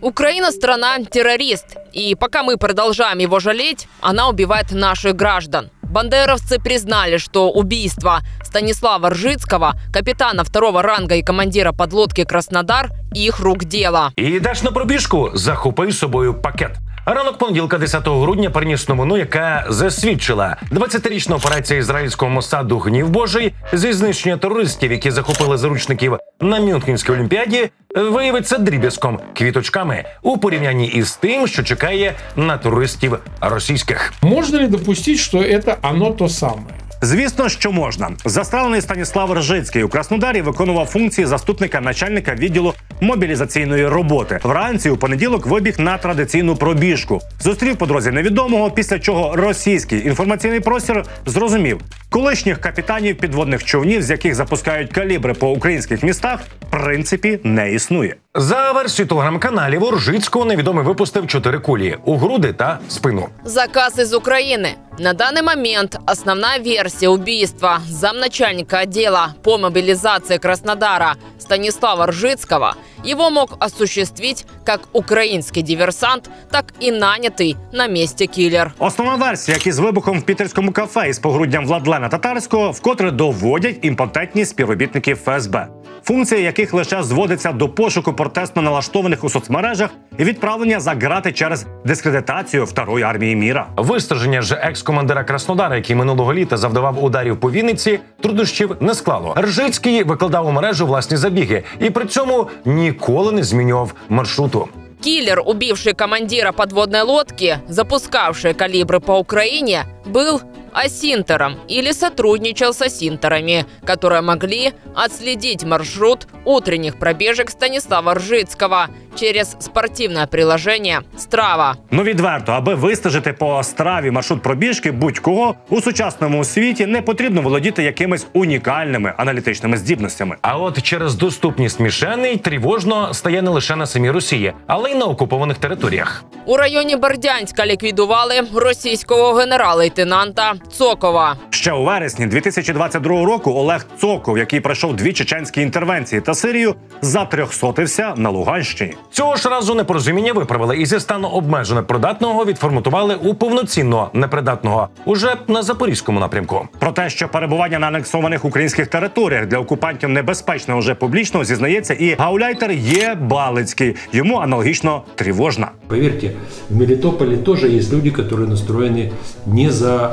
Украина – страна-террорист. И пока мы продолжаем его жалеть, она убивает наших граждан. Бандеровцы признали, что убийство Станислава Ржицкого, капитана второго ранга и командира подлодки «Краснодар» – их рук дело. Ідеш на пробіжку? Захопи з собою пакет. Ранок понеділка 10 грудня приніс новину, яка засвідчила 20-річну операцію ізраїльського МОСАДу «Гнів Божий» зі знищення терористів, які захопили заручників на Мюнхенській олімпіаді, виявиться дріб'язком, квіточками у порівнянні із тим, що чекає на туристів російських. Можна ли допустити, що це оно то саме? Звісно, що можна. Застрелений Станіслав Ржицький у Краснодарі виконував функції заступника начальника відділу мобілізаційної роботи. Вранці у понеділок вибіг на традиційну пробіжку. Зустрів по дорозі невідомого, після чого російський інформаційний простір зрозумів – колишніх капітанів підводних човнів, з яких запускають калібри по українських містах, в принципі не існує. За версією телеграм-каналів, у Ржицького невідомий випустив 4 кулі – у груди та спину. Заказ із України. На данный момент основная версия убийства замначальника отдела по мобилизации Краснодара Станислава Ржицкого его мог осуществить как украинский диверсант, так и нанятый на месте киллер. Основна версія, як із вибухом в пітерському кафе із погруддям Владлена Татарського, вкотре доводять імпотентність співробітників ФСБ, функція яких лише зводиться до пошуку протестно налаштованих у соцмережах і відправлення за грати через дискредитацію Второї армії міра. Вистеження ж екс-командира Краснодара, який минулого літа завдавав ударів по Вінниці, труднощів не склало. Ржицький викладав у мережу власні забіги і при цьому ніколи не змінював маршруту. Киллер, убивший командира подводной лодки, запускавший калибры по Украине, был асинтером или сотрудничал с асинтерами, которые могли отследить маршрут утренних пробежек Станислава Ржицкого через спортивне приложення «Страва». Ну відверто, аби вистежити по «Страві» маршрут пробіжки будь-кого, у сучасному світі не потрібно володіти якимись унікальними аналітичними здібностями. А от через доступність мішеней тривожно стає не лише на самій Росії, але й на окупованих територіях. У районі Бердянська ліквідували російського генерал-лейтенанта Цокова. Ще у вересні 2022 року Олег Цоков, який пройшов 2 чеченські інтервенції та Сирію, затрьохсотився на Луганщині. Цього ж разу непорозуміння виправили і зі стану обмежено придатного відформатували у повноцінно непридатного уже на запорізькому напрямку. Про те, що перебування на анексованих українських територіях для окупантів небезпечно уже публічно, зізнається і гауляйтер Єбалицький. Йому аналогічно тривожно. Повірте, в Мелітополі теж є люди, які настроєні не за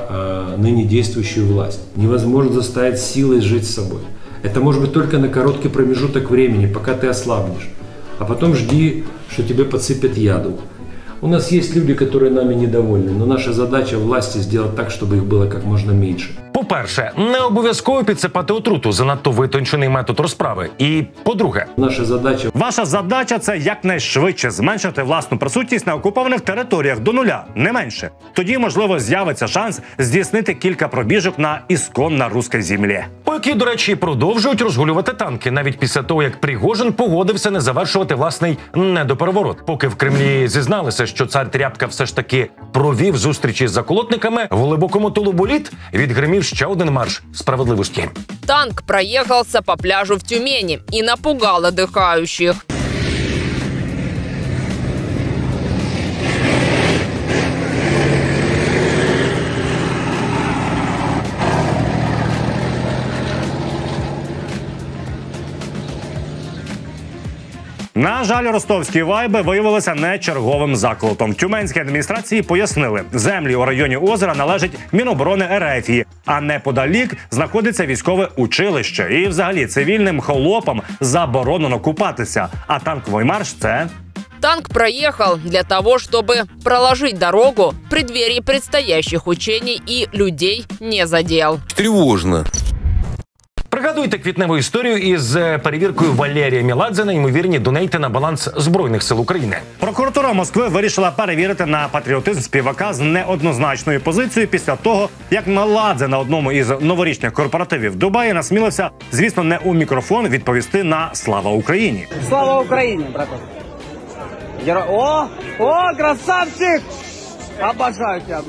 нині діючу власть. Невозможно заставити силою жити з собою. Це може бути тільки на короткий проміжуток часу, поки ти ослабнеш. А потом жди, что тебе подсыпят яду. У нас есть люди, которые нами недовольны, но наша задача власти сделать так, чтобы их было как можно меньше. По-перше, не обов'язково підсипати отруту, занадто витончений метод розправи. І, по-друге, ваша задача – це якнайшвидше зменшити власну присутність на окупованих територіях до нуля, не менше. Тоді, можливо, з'явиться шанс здійснити кілька пробіжок на ісконно русській землі. По якій, до речі, продовжують розгулювати танки, навіть після того, як Пригожин погодився не завершувати власний недопереворот. Поки в Кремлі зізналися, що цар Тряпка все ж таки провів зустрічі з заколотниками, в глибокому тулубу літ відгримів ще один марш справедливости. Танк проехался по пляжу в Тюмени и напугал отдыхающих. На жаль, ростовські вайби виявилися не черговим закликом. Тюменські адміністрації пояснили, землі у районі озера належать Міноборони Ерефії, а неподалік знаходиться військове училище. І взагалі цивільним холопам заборонено купатися, а танковий марш – це… Танк проехал для того, чтобы проложить дорогу в преддверии предстоящих учений и людей не задел. Тревожно. Пригадуйте квітневу історію із перевіркою Валерія Меладзе на ймовірні донейти на баланс Збройних сил України. Прокуратура Москви вирішила перевірити на патріотизм співака з неоднозначною позицією після того, як Меладзе на одному із новорічних корпоративів Дубаї насмілився, звісно, не у мікрофон, відповісти на «Слава Україні». Слава Україні, братан! О, красавчик! Обожаю тебя.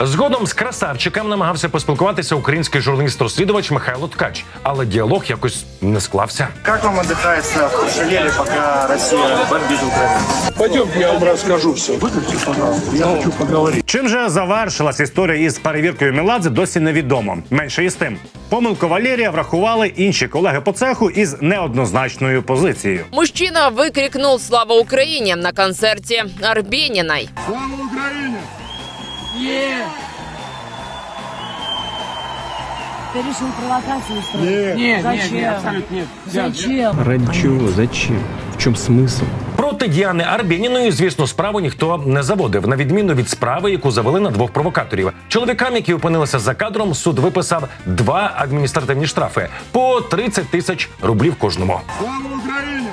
Згодом з красавчиком намагався поспілкуватися український журналіст-розслідувач Михайло Ткач, але діалог якось не склався. Як вам віддихається в Шелєлі, поки Росія бомбить Україну? Пойдем, я вам розкажу все. Виключи, пожалуйста, я хочу поговорити. Чим же завершилась історія із перевіркою Меладзе, досі невідомо. Менше із тим. Помилку Валерія врахували інші колеги по цеху із неоднозначною позицією. Мужчина викрикнув «Слава Україні» на концерті Арбініної. Слава Україні! Нет! Ты решил провокацию устроить? Нет, нет, зачем? Нет, абсолютно нет. Зачем? Ради чего? Зачем? В чем смысл? Проти Діани Арбініної, звісно, справу ніхто не заводив, на відміну від справи, яку завели на двох провокаторів. Чоловікам, які опинилися за кадром, суд виписав 2 адміністративні штрафи – по 30 000 рублів кожному. Слава Україні!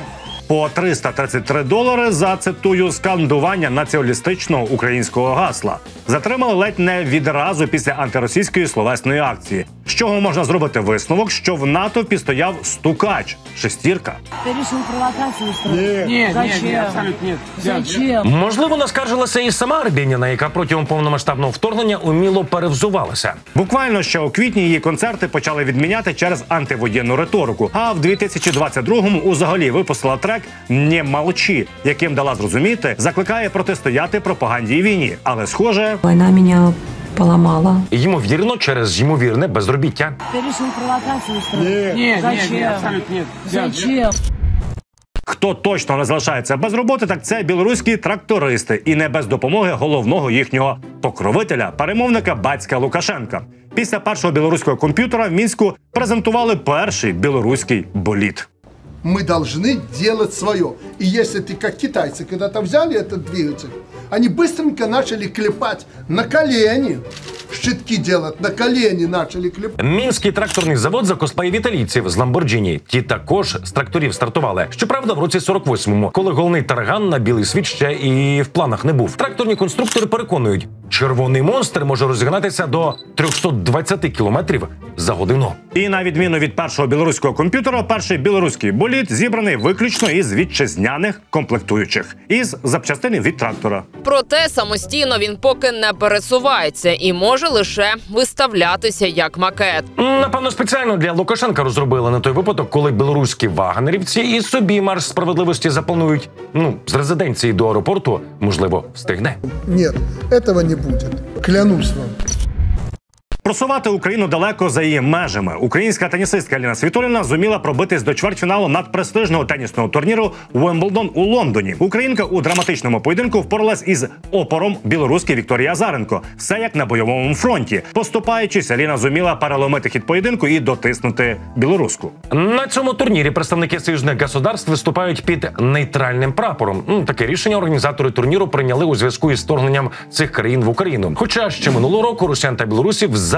По $333 за, цитую, скандування націоналістичного українського гасла. Затримали ледь не відразу після антиросійської словесної акції. З чого можна зробити висновок, що в натовпі стояв стукач, шестірка. Ти вирішив провокацію устроїти? Ні, ні, абсолютно ні. Зачем? Можливо, наскаржилася і сама Арбініна, яка протягом повномасштабного вторгнення уміло перевзувалася. Буквально ще у квітні її концерти почали відміняти через антивоєнну риторику. А в 2022-му узагалі випустила трек «Не молчи», яким дала зрозуміти, закликає протистояти пропаганді і війні. Але схоже... Війна мене... поламала. Ймовірно, через ймовірне безробіття. Ти вирішив провокацію устроїти? Ні, ні, ні, абсолютно ні. Зачем? Хто точно не залишається без роботи, так це білоруські трактористи. І не без допомоги головного їхнього покровителя, перемовника батька Лукашенка. Після першого білоруського комп'ютера в Мінську презентували перший білоруський болід. Мы должны делать свое. И если ты, как китайцы, когда-то взяли этот двигатель, они быстренько начали клепать на колени. Щитки делать, на колені почали кліпати. Мінський тракторний завод закосплеїв італійців з «Ламборджіні». Ті також з тракторів стартували. Щоправда, в році 48-му, коли головний тараган на білий світ ще і в планах не був. Тракторні конструктори переконують, червоний монстр може розігнатися до 320 кілометрів за годину. І на відміну від першого білоруського комп'ютера, перший білоруський болід зібраний виключно із вітчизняних комплектуючих. Із запчастин від трактора. Проте самостійно він поки не пересувається і може лише виставлятися як макет. Напевно, спеціально для Лукашенка розробили на той випадок, коли білоруські вагнерівці і собі марш справедливості запланують. З резиденції до аеропорту, можливо, встигне. Ні, цього не буде. Клянусь вам. Просувати Україну далеко за її межами. Українська тенісистка Ліна Світоліна зуміла пробитись до чвертьфіналу надпрестижного тенісного турніру «Вімблдон» у Лондоні. Українка у драматичному поєдинку впоралась із опором білоруської Вікторії Азаренко. Все як на бойовому фронті. Поступаючись, Ліна зуміла переломити хід поєдинку і дотиснути білоруську. На цьому турнірі представники союзних государств виступають під нейтральним прапором. Таке рішення організатори турніру прийняли у зв'язку із вторгненням цих країн в Україну. Хоча ще минулого року росіян та білорусів взагалі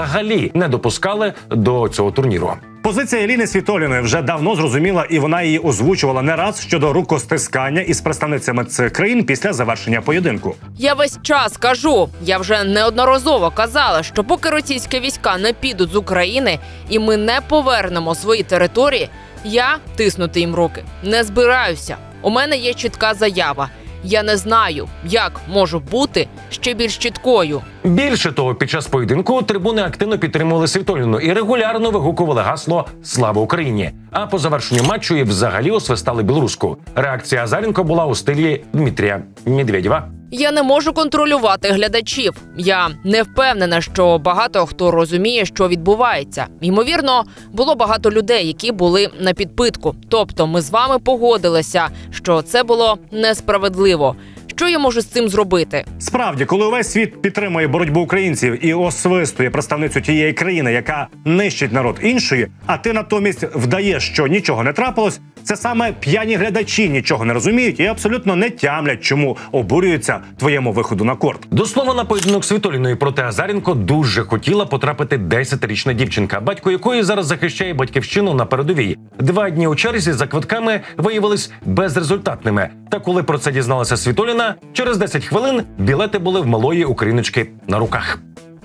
не допускали до цього турніру. Позиція Ліни Світоліної вже давно зрозуміла, і вона її озвучувала не раз щодо рукостискання із представницями цих країн після завершення поєдинку. Я весь час кажу, я вже неодноразово казала, що поки російські війська не підуть з України і ми не повернемо свої території, я тиснути їм руки не збираюся. У мене є чітка заява. Я не знаю, як можу бути ще більш чіткою. Більше того, під час поєдинку трибуни активно підтримували Світоліну і регулярно вигукували гасло «Слава Україні». А по завершенню матчу і взагалі освистали білоруську. Реакція Азаренко була у стилі Дмитрія Медведєва. Я не можу контролювати глядачів. Я не впевнена, що багато хто розуміє, що відбувається. Ймовірно, було багато людей, які були на підпитку. Тобто ми з вами погодилися, що це було несправедливо. Що я можу з цим зробити? Справді, коли увесь світ підтримує боротьбу українців і освистує представницю тієї країни, яка нищить народ іншої, а ти натомість вдаєш, що нічого не трапилось, це саме п'яні глядачі нічого не розуміють і абсолютно не тямлять, чому обурюються твоєму виходу на корт. До слова, на поєдинок Світоліної проти Азаренко дуже хотіла потрапити 10-річна дівчинка, батько якої зараз захищає батьківщину на передовій. 2 дні у черзі за квитками виявились безрезультатними. Та коли про це дізналася Світоліна, через 10 хвилин білети були в малої україночки на руках.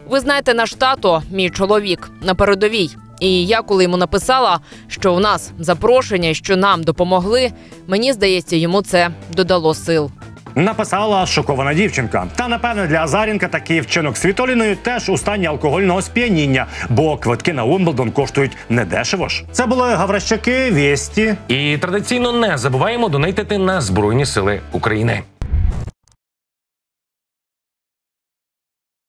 Ви знаєте, наш тато, мій чоловік, на передовій. І я, коли йому написала, що у нас запрошення, що нам допомогли, мені здається, йому це додало сил. написала шокована дівчинка. Та, напевне, для Азаренка такий вчинок Світоліної теж у стані алкогольного сп'яніння, бо квитки на Вімблдон коштують недешево ж. Це були Гаврищаки, Вєсті. І традиційно не забуваємо донатити на Збройні Сили України.